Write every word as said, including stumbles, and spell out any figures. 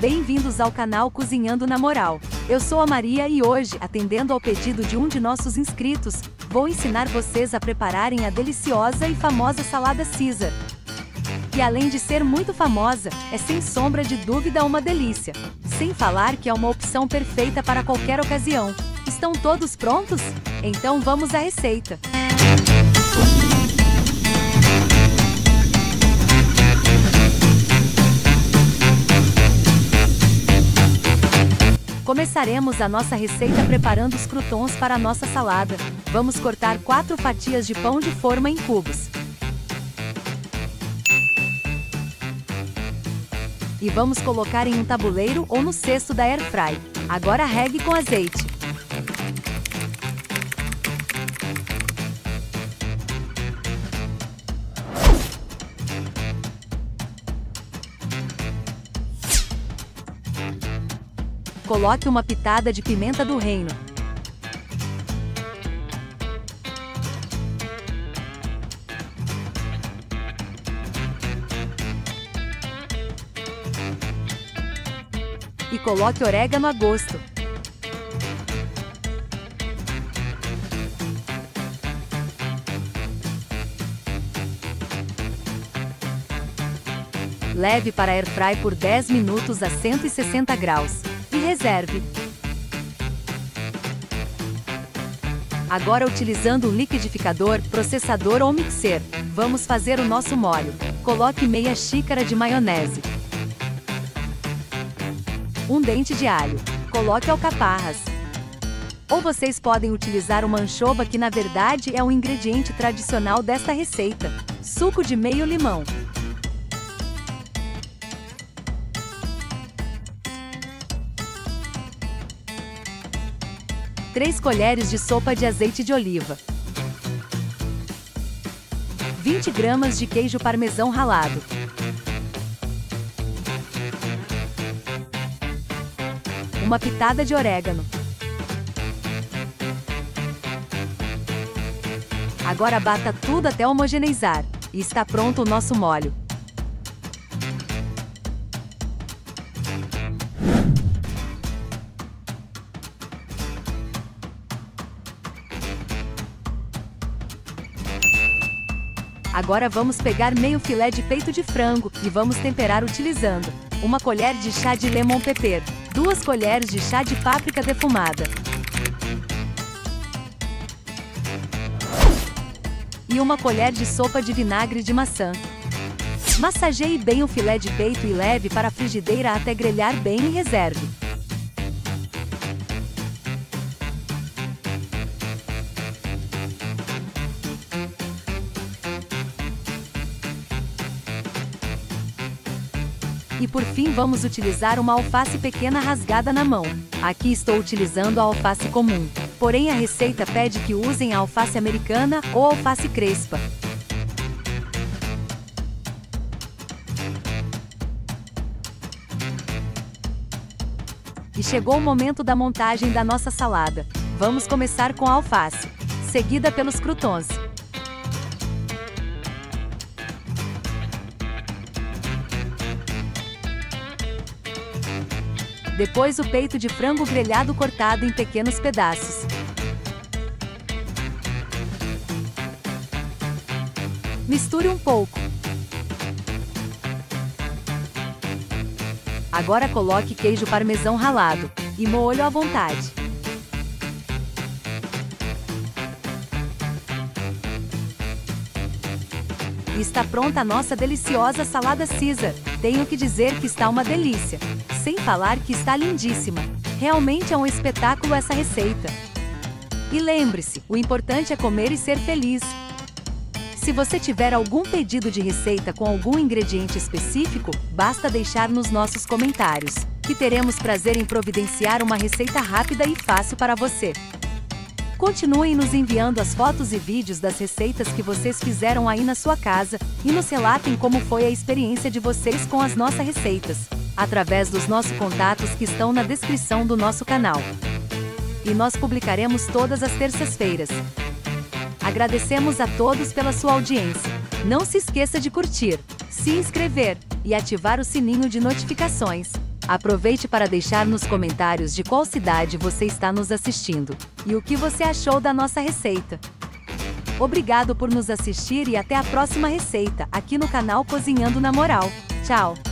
Bem-vindos ao canal Cozinhando na Moral. Eu sou a Maria e hoje, atendendo ao pedido de um de nossos inscritos, vou ensinar vocês a prepararem a deliciosa e famosa salada Caesar. E além de ser muito famosa, é sem sombra de dúvida uma delícia. Sem falar que é uma opção perfeita para qualquer ocasião. Estão todos prontos? Então vamos à receita. Começaremos a nossa receita preparando os croutons para a nossa salada. Vamos cortar quatro fatias de pão de forma em cubos. E vamos colocar em um tabuleiro ou no cesto da air fry. Agora regue com azeite. Coloque uma pitada de pimenta do reino. E coloque orégano a gosto. Leve para a airfry por dez minutos a cento e sessenta graus. Reserve. Agora, utilizando um liquidificador, processador ou mixer, vamos fazer o nosso molho. Coloque meia xícara de maionese, um dente de alho, coloque alcaparras. Ou vocês podem utilizar uma anchova, que na verdade é um ingrediente tradicional desta receita. Suco de meio limão. três colheres de sopa de azeite de oliva, vinte gramas de queijo parmesão ralado, uma pitada de orégano. Agora bata tudo até homogeneizar, e está pronto o nosso molho. Agora vamos pegar meio filé de peito de frango e vamos temperar utilizando uma colher de chá de lemon-peper, duas colheres de chá de páprica defumada e uma colher de sopa de vinagre de maçã. Massageie bem o filé de peito e leve para a frigideira até grelhar bem e reserve. E por fim vamos utilizar uma alface pequena rasgada na mão. Aqui estou utilizando a alface comum, porém a receita pede que usem a alface americana ou alface crespa. E chegou o momento da montagem da nossa salada. Vamos começar com a alface, seguida pelos croutons. Depois o peito de frango grelhado cortado em pequenos pedaços. Misture um pouco. Agora coloque queijo parmesão ralado e molho à vontade. E está pronta a nossa deliciosa salada Caesar. Tenho que dizer que está uma delícia. Sem falar que está lindíssima. Realmente é um espetáculo essa receita. E lembre-se, o importante é comer e ser feliz. Se você tiver algum pedido de receita com algum ingrediente específico, basta deixar nos nossos comentários, que teremos prazer em providenciar uma receita rápida e fácil para você. Continuem nos enviando as fotos e vídeos das receitas que vocês fizeram aí na sua casa e nos relatem como foi a experiência de vocês com as nossas receitas, através dos nossos contatos que estão na descrição do nosso canal. E nós publicaremos todas as terças-feiras. Agradecemos a todos pela sua audiência. Não se esqueça de curtir, se inscrever e ativar o sininho de notificações. Aproveite para deixar nos comentários de qual cidade você está nos assistindo e o que você achou da nossa receita. Obrigado por nos assistir e até a próxima receita aqui no canal Cozinhando na Moral. Tchau!